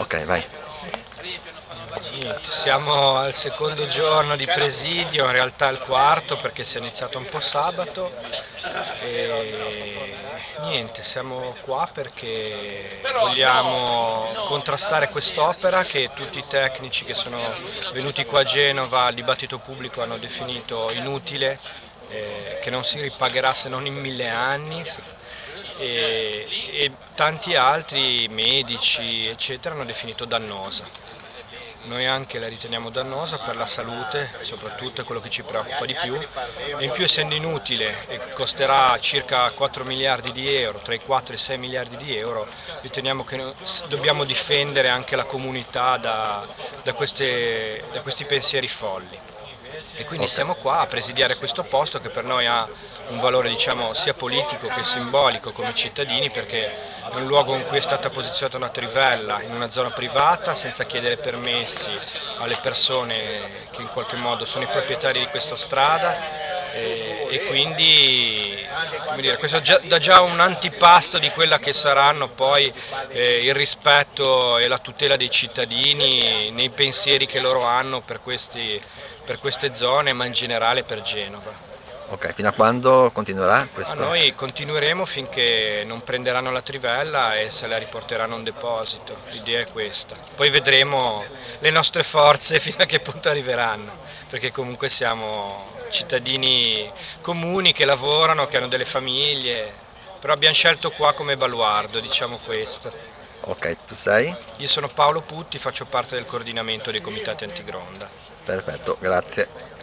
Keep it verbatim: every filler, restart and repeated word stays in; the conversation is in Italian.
Ok, vai. Siamo al secondo giorno di presidio, in realtà al quarto perché si è iniziato un po' sabato e niente, siamo qua perché vogliamo contrastare quest'opera che tutti i tecnici che sono venuti qua a Genova al dibattito pubblico hanno definito inutile, eh, che non si ripagherà se non in mille anni. E, e tanti altri medici eccetera hanno definito dannosa. Noi anche la riteniamo dannosa per la salute, soprattutto è quello che ci preoccupa di più, e in più essendo inutile e costerà circa quattro miliardi di euro, tra i quattro e i sei miliardi di euro, riteniamo che dobbiamo difendere anche la comunità da, da, queste, da questi pensieri folli. E quindi okay. Siamo qua a presidiare questo posto che per noi ha un valore, diciamo, sia politico che simbolico come cittadini, perché è un luogo in cui è stata posizionata una trivella in una zona privata senza chiedere permessi alle persone che in qualche modo sono i proprietari di questa strada. E, e quindi, come dire, questo già, dà già un antipasto di quella che saranno poi eh, il rispetto e la tutela dei cittadini nei pensieri che loro hanno per, questi, per queste zone, ma in generale per Genova. Ok, fino a quando continuerà questo? Ma noi continueremo finché non prenderanno la trivella e se la riporteranno a un deposito, l'idea è questa. Poi vedremo le nostre forze fino a che punto arriveranno, perché comunque siamo cittadini comuni che lavorano, che hanno delle famiglie, però abbiamo scelto qua come baluardo, diciamo questo. Ok, tu sei? Io sono Paolo Putti, faccio parte del coordinamento dei comitati Antigronda. Perfetto, grazie.